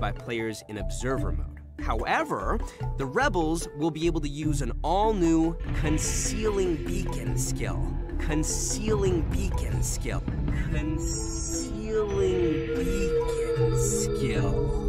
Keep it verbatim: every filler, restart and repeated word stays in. by players in observer mode. However, the Rebels will be able to use an all-new Concealing Beacon skill. Concealing Beacon skill. Concealing Beacon skill.